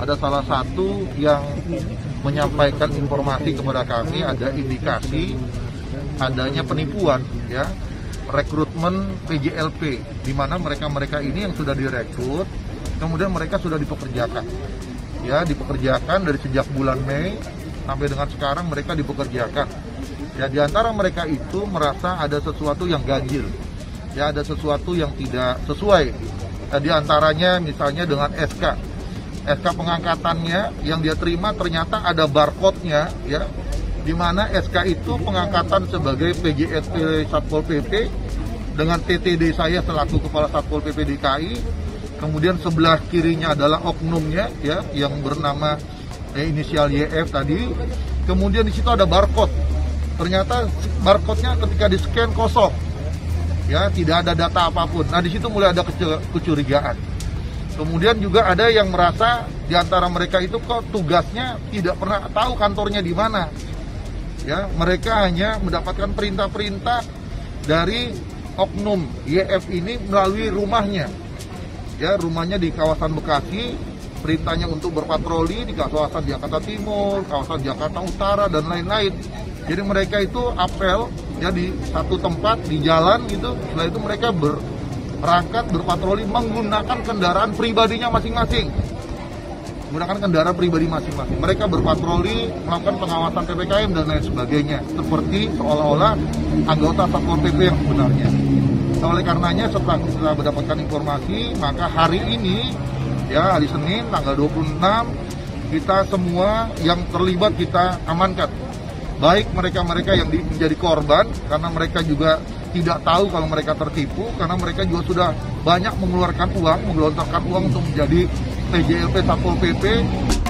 ada salah satu yang menyampaikan informasi kepada kami ada indikasi adanya penipuan, ya, rekrutmen PJLP, di mana mereka-mereka ini yang sudah direkrut, kemudian mereka sudah dipekerjakan, ya, dipekerjakan dari sejak bulan Mei sampai dengan sekarang mereka dipekerjakan. Ya, di antara mereka itu merasa ada sesuatu yang ganjil, ya, ada sesuatu yang tidak sesuai. Ya, di antaranya misalnya dengan SK pengangkatannya yang dia terima ternyata ada barcode-nya, ya, di mana SK itu pengangkatan sebagai PJLP Satpol PP dengan TTD saya selaku Kepala Satpol PP DKI, kemudian sebelah kirinya adalah oknumnya, ya, yang bernama inisial YF tadi, kemudian di situ ada barcode, ternyata barcode-nya ketika di scan kosong, ya, tidak ada data apapun. Nah, di situ mulai ada kecurigaan. Kemudian juga ada yang merasa di antara mereka itu kok tugasnya tidak pernah tahu kantornya di mana. Ya, mereka hanya mendapatkan perintah-perintah dari oknum YF ini melalui rumahnya. Ya, rumahnya di kawasan Bekasi, perintahnya untuk berpatroli di kawasan Jakarta Timur, kawasan Jakarta Utara, dan lain-lain. Jadi mereka itu apel, ya, di satu tempat, di jalan gitu, setelah itu mereka berangkat berpatroli menggunakan kendaraan pribadinya masing-masing. Mereka berpatroli, melakukan pengawasan PPKM dan lain sebagainya, seperti seolah-olah anggota Satpol PP yang sebenarnya. Oleh karenanya setelah kita mendapatkan informasi, maka hari ini, ya, hari Senin tanggal 26, kita semua yang terlibat kita amankan. Baik mereka-mereka yang menjadi korban, karena mereka juga tidak tahu kalau mereka tertipu, karena mereka juga sudah banyak mengeluarkan uang, menggelontorkan uang untuk menjadi PJLP Satpol PP.